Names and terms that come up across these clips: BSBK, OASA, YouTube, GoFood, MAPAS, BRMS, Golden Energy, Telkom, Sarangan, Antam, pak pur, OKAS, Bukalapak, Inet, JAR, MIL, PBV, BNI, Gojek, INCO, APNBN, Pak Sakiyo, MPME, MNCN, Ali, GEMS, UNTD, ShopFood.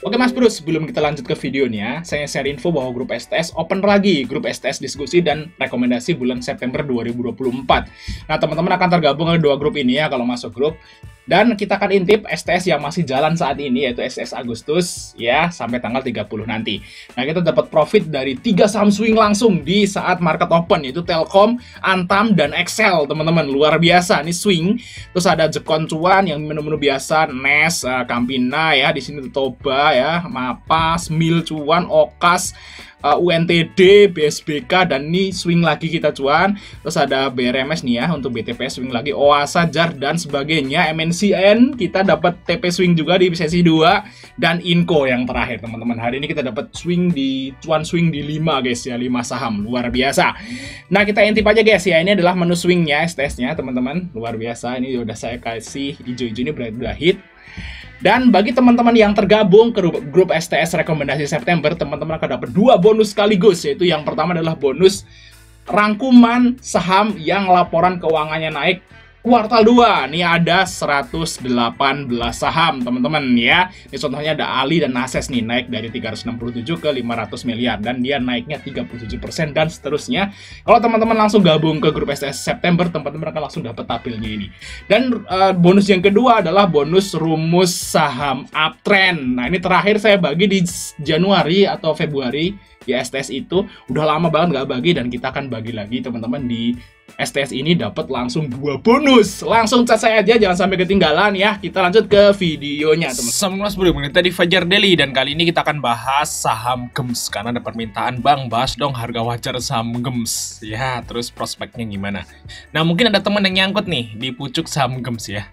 Oke Mas Bro, sebelum kita lanjut ke videonya, saya share info bahwa grup STS open lagi, grup STS diskusi dan rekomendasi bulan September 2024. Nah, teman-teman akan tergabung ke dua grup ini ya kalau masuk grup. Dan kita akan intip STS yang masih jalan saat ini, yaitu STS Agustus ya sampai tanggal 30 nanti. Nah, kita dapat profit dari 3 saham swing langsung di saat market open, yaitu Telkom, Antam, dan Excel, teman-teman. Luar biasa, ini swing. Terus ada jekon cuan yang menu-menu biasa, Nes, Campina ya, di sini Toba ya, MAPAS, MIL cuan, OKAS, UNTD, BSBK, dan ini swing lagi kita cuan. Terus ada BRMS nih ya, untuk BTP swing lagi, OASA, JAR, dan sebagainya. MNCN kita dapat TP swing juga di sesi 2, dan INCO yang terakhir teman-teman. Hari ini kita dapat swing di cuan swing di 5 guys ya, 5 saham, luar biasa. Nah, kita intip aja guys ya, ini adalah menu swingnya, STS-nya teman-teman, luar biasa. Ini udah saya kasih hijau-hijau, ini berarti udah hit. Dan bagi teman-teman yang tergabung ke grup STS rekomendasi September, teman-teman akan dapat 2 bonus sekaligus, yaitu yang pertama adalah bonus rangkuman saham yang laporan keuangannya naik kuartal 2. Nih ada 118 saham, teman-teman ya. Ini contohnya ada Ali dan Nases nih, naik dari 367 ke 500 miliar dan dia naiknya 37% dan seterusnya. Kalau teman-teman langsung gabung ke grup STS September, teman-teman akan langsung dapat tampilnya ini. Dan bonus yang kedua adalah bonus rumus saham uptrend. Nah, ini terakhir saya bagi di Januari atau Februari. Di STS itu udah lama banget nggak bagi, dan kita akan bagi lagi teman-teman di STS ini, dapat langsung 2 bonus. Langsung chat saya aja, jangan sampai ketinggalan ya. Kita lanjut ke videonya teman-teman. Assalamualaikum warahmatullahi wabarakatuh, di Fajar Daily, dan kali ini kita akan bahas saham GEMS karena ada permintaan, "Bang, bahas dong harga wajar saham GEMS ya, terus prospeknya gimana." Nah, mungkin ada teman yang nyangkut nih di pucuk saham GEMS ya.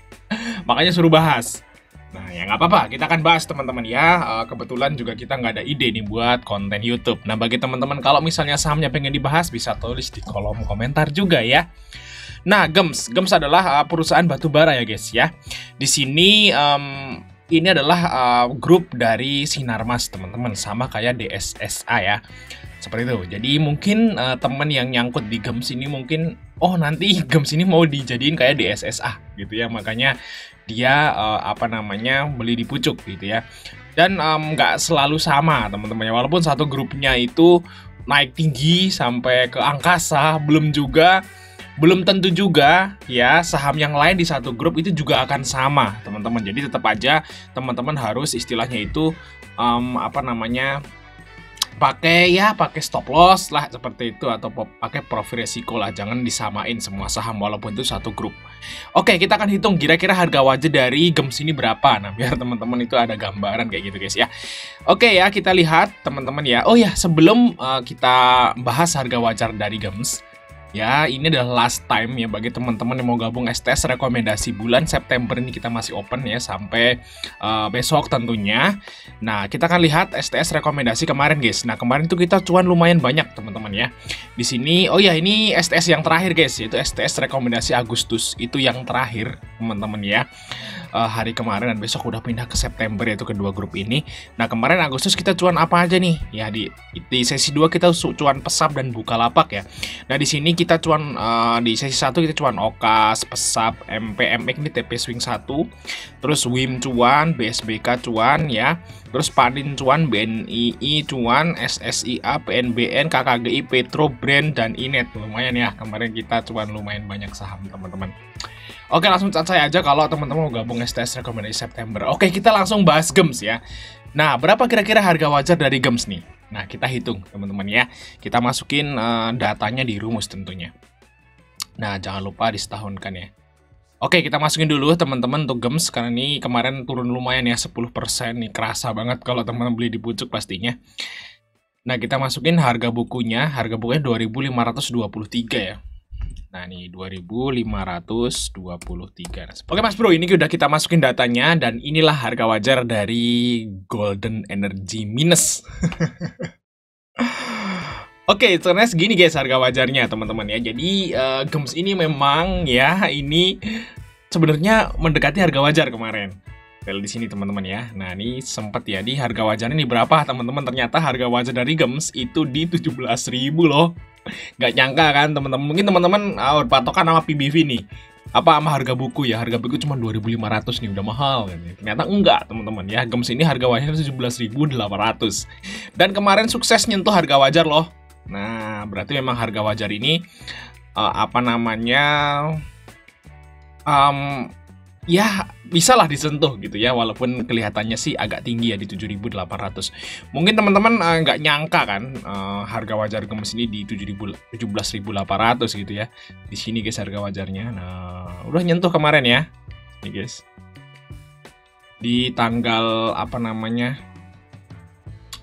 Makanya suruh bahas. Nah, ya nggak apa-apa, kita akan bahas teman-teman ya. Kebetulan juga kita nggak ada ide nih buat konten YouTube. Nah, bagi teman-teman kalau misalnya sahamnya pengen dibahas, bisa tulis di kolom komentar juga ya. Nah, GEMS adalah perusahaan batubara ya guys ya. Di sini ini adalah grup dari Sinarmas teman-teman, sama kayak DSSA ya. Seperti itu. Jadi mungkin teman yang nyangkut di GEMS ini mungkin, oh nanti GEMS ini mau dijadiin kayak DSSA gitu ya, makanya dia beli di pucuk gitu ya. Dan nggak selalu sama teman-teman ya, walaupun satu grupnya itu naik tinggi sampai ke angkasa, belum tentu juga ya saham yang lain di satu grup itu juga akan sama teman-teman. Jadi tetap aja teman-teman harus istilahnya itu pakai stop loss lah seperti itu, atau pakai profil resiko lah, jangan disamain semua saham walaupun itu satu grup. Oke, kita akan hitung kira-kira harga wajar dari GEMS ini berapa. Nah, biar teman-teman itu ada gambaran kayak gitu guys ya. Oke ya, kita lihat teman-teman ya. Oh ya, sebelum kita bahas harga wajar dari GEMS ya, ini adalah last time ya bagi teman-teman yang mau gabung STS rekomendasi bulan September ini, kita masih open ya sampai besok tentunya. Nah, kita akan lihat STS rekomendasi kemarin guys. Nah, kemarin tuh kita cuan lumayan banyak teman-teman ya. Di sini, oh ya, ini STS yang terakhir guys, yaitu STS rekomendasi Agustus itu yang terakhir teman-teman ya. Hari kemarin, dan besok udah pindah ke September yaitu kedua grup ini. Nah, kemarin Agustus kita cuan apa aja nih? Ya di sesi 2 kita cuan PESAP dan Bukalapak ya. Nah, di sini kita cuan di sesi 1 kita cuan OKAS, PESAP, MPME ini TP swing 1, terus WIM cuan, BSBK cuan ya, terus Padin cuan, BNI cuan, SSI, APNBN, KKGI, Petrobrand, dan Inet. Lumayan ya, kemarin kita cuan lumayan banyak saham teman-teman. Oke, langsung chat saya aja kalau teman-teman mau gabung STS rekomendasi September. Oke, kita langsung bahas GEMS ya. Nah, berapa kira-kira harga wajar dari GEMS nih? Nah, kita hitung teman-teman ya. Kita masukin datanya di rumus tentunya. Nah, jangan lupa disetahunkan ya. Oke, kita masukin dulu teman-teman untuk GEMS, karena ini kemarin turun lumayan ya, 10% nih, kerasa banget kalau teman-teman beli di pucuk pastinya. Nah, kita masukin harga bukunya 2523 ya. Nah, ini 2523. Oke Mas Bro, ini udah kita masukin datanya, dan inilah harga wajar dari Golden Energy minus. Oke, ternyata segini guys harga wajarnya teman-teman ya. Jadi GEMS ini memang ya, ini sebenarnya mendekati harga wajar kemarin. Di sini teman-teman ya. Nah, ini sempat ya di harga wajarnya ini berapa teman-teman. Ternyata harga wajar dari GEMS itu di 17.000 loh. Nggak nyangka kan teman-teman. Mungkin teman-teman berpatokan sama PBV nih. apa sama harga buku ya, harga buku cuma 2.500 nih, udah mahal ya. Ternyata enggak teman-teman ya, GEMS ini harga wajar 17.800 dan kemarin sukses nyentuh harga wajar loh. Nah berarti memang harga wajar ini apa namanya ya bisa lah disentuh gitu ya, walaupun kelihatannya sih agak tinggi ya di 7.800. mungkin teman-teman nggak nyangka kan harga wajar GEMS ini di 17.800 gitu ya. Di sini guys harga wajarnya, nah udah nyentuh kemarin ya nih guys di tanggal apa namanya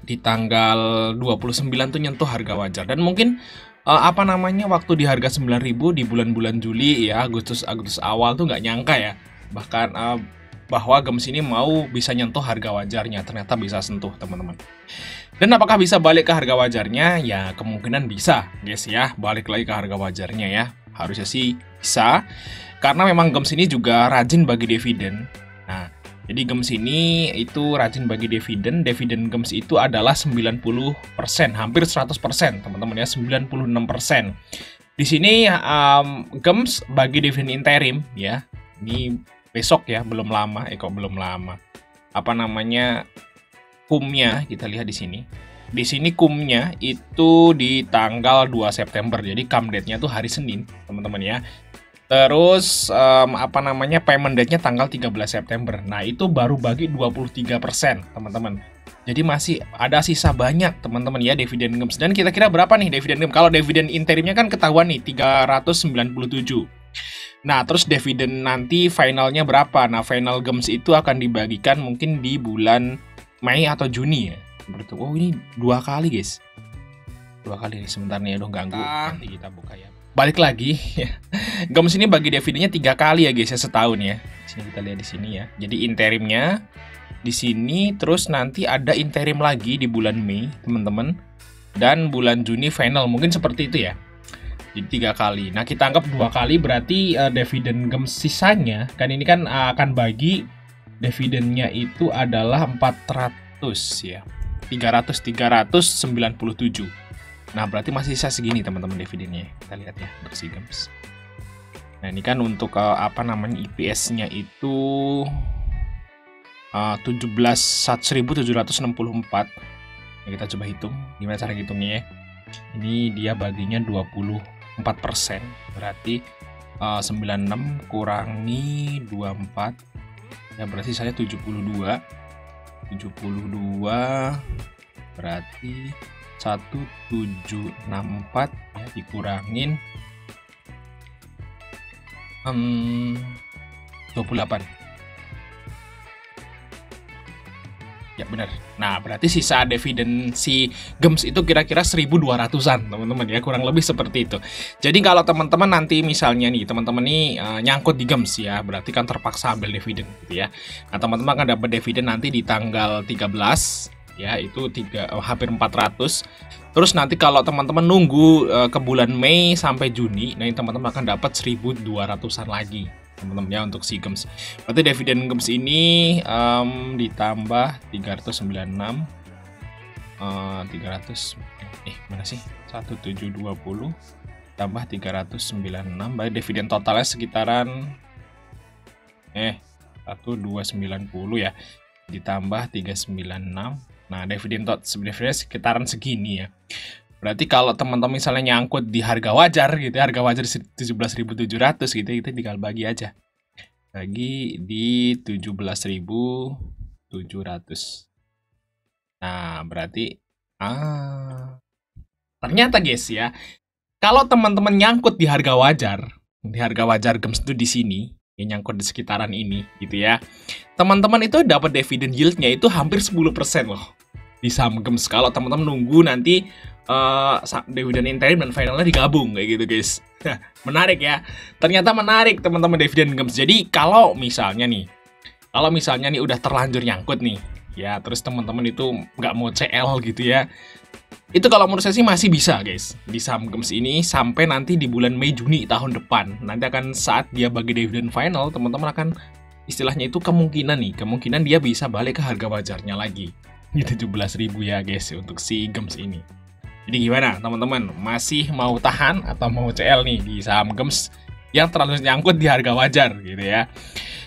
di tanggal 29 tuh nyentuh harga wajar. Dan mungkin apa namanya waktu di harga 9.000 di bulan-bulan Juli ya, Agustus awal tuh nggak nyangka ya bahkan bahwa GEMS ini mau bisa nyentuh harga wajarnya, ternyata bisa sentuh teman-teman. Dan apakah bisa balik ke harga wajarnya? Ya kemungkinan bisa guys ya, balik lagi ke harga wajarnya ya, harusnya sih bisa karena memang GEMS ini juga rajin bagi dividen. Nah jadi GEMS ini itu rajin bagi dividen. Dividen GEMS itu adalah 90%, hampir 100% teman-teman ya, 96%. Di sini GEMS bagi dividen interim ya, ini besok ya, belum lama, kok belum lama. Apa namanya kumnya kita lihat di sini. Di sini kumnya itu di tanggal 2 September. Jadi cum date-nya tuh hari Senin, teman-teman ya. Terus apa namanya payment date-nya tanggal 13 September. Nah, itu baru bagi 23%, teman-teman. Jadi masih ada sisa banyak teman-teman ya dividen GEMS. Dan kira-kira berapa nih dividen GEMS? Kalau dividen interimnya kan ketahuan nih 397. Nah, terus dividen nanti finalnya berapa? Nah, final GEMS itu akan dibagikan mungkin di bulan Mei atau Juni ya. Berarti, oh ini dua kali guys. Dua kali nih, sebentar nih, aduh ganggu. Nanti kita buka ya. Balik lagi, GEMS ini bagi dividennya 3 kali ya guys ya, setahun ya. Sini kita lihat di sini ya. Jadi interimnya di sini, terus nanti ada interim lagi di bulan Mei, teman-teman. Dan bulan Juni final, mungkin seperti itu ya. Jadi 3 kali. Nah kita anggap 2 kali berarti dividen GEMS sisanya kan ini kan akan bagi dividennya itu adalah 400 ya, 397. Nah berarti masih sisa segini teman-teman dividennya. Kita lihat ya bersih GEMS. Nah ini kan untuk apa namanya IPS-nya itu 17.1764. Nah, kita coba hitung gimana cara hitungnya ya. Ini dia baginya 24%, berarti 96 kurangi 24 ya, berarti saya 72, berarti 1764 ya, dikurangin 28 ya, benar. Nah berarti sisa dividen si GEMS itu kira-kira 1.200-an teman-teman ya, kurang lebih seperti itu. Jadi kalau teman-teman nanti misalnya nih teman-teman nih nyangkut di GEMS ya, berarti kan terpaksa ambil dividen gitu ya. Nah teman-teman akan dapat dividen nanti di tanggal 13 ya, itu hampir 400. Terus nanti kalau teman-teman nunggu ke bulan Mei sampai Juni, nah teman-teman akan dapat 1.200-an lagi teman-teman ya untuk si GEMS. Berarti dividen GEMS ini ditambah 396 mana sih? 1720 tambah 396, berarti dividen totalnya sekitaran 1290 ya, ditambah 396. Nah, dividen total sebenarnya sekitaran segini ya. Berarti kalau teman-teman misalnya nyangkut di harga wajar gitu, harga wajar 17.700 gitu, kita tinggal bagi aja. Bagi di 17.700. Nah, berarti ternyata guys ya, kalau teman-teman nyangkut di harga wajar GEMS itu di sini, yang nyangkut di sekitaran ini gitu ya. Teman-teman itu dapat dividen yield-nya itu hampir 10% loh di saham GEMS. Kalau teman-teman nunggu nanti dividen interim dan finalnya digabung kayak gitu guys. Menarik ya, ternyata menarik teman-teman dividen GEMS. Jadi kalau misalnya nih udah terlanjur nyangkut nih ya, terus teman-teman itu nggak mau CL gitu ya, itu kalau menurut saya sih masih bisa guys di saham GEMS ini sampai nanti di bulan Mei Juni tahun depan. Nanti akan saat dia bagi dividen final, teman-teman akan istilahnya itu kemungkinan dia bisa balik ke harga wajarnya lagi di 17.000 ya guys untuk si GEMS ini. Jadi gimana teman-teman, masih mau tahan atau mau CL nih di saham GEMS yang terlalu nyangkut di harga wajar gitu ya.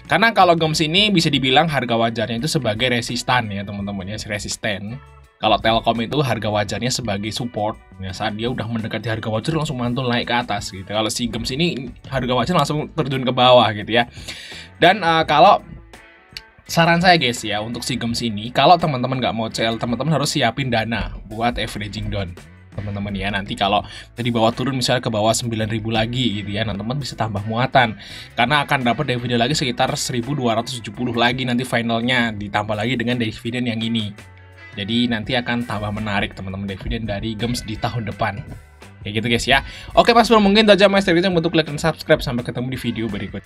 Karena kalau GEMS ini bisa dibilang harga wajarnya itu sebagai resistan ya teman-teman ya, resisten. Kalau Telkom itu harga wajarnya sebagai support. Ya, saat dia udah mendekati harga wajar langsung mantul naik ke atas gitu. Kalau si GEMS ini harga wajar langsung terjun ke bawah gitu ya. Dan kalau saran saya guys ya untuk si GEMS ini, kalau teman-teman nggak mau CL, teman-teman harus siapin dana buat averaging down. Teman-teman ya, nanti kalau dari bawah turun misalnya ke bawah 9.000 lagi gitu ya, nanti teman bisa tambah muatan karena akan dapat dividen lagi sekitar 1.270 lagi nanti finalnya, ditambah lagi dengan dividen yang ini. Jadi nanti akan tambah menarik teman-teman dividen dari GEMS di tahun depan. Kayak gitu guys ya. Oke Mas Bro, mungkin itu aja Mas, dari itu yang bentuk like dan subscribe. Sampai ketemu di video berikutnya.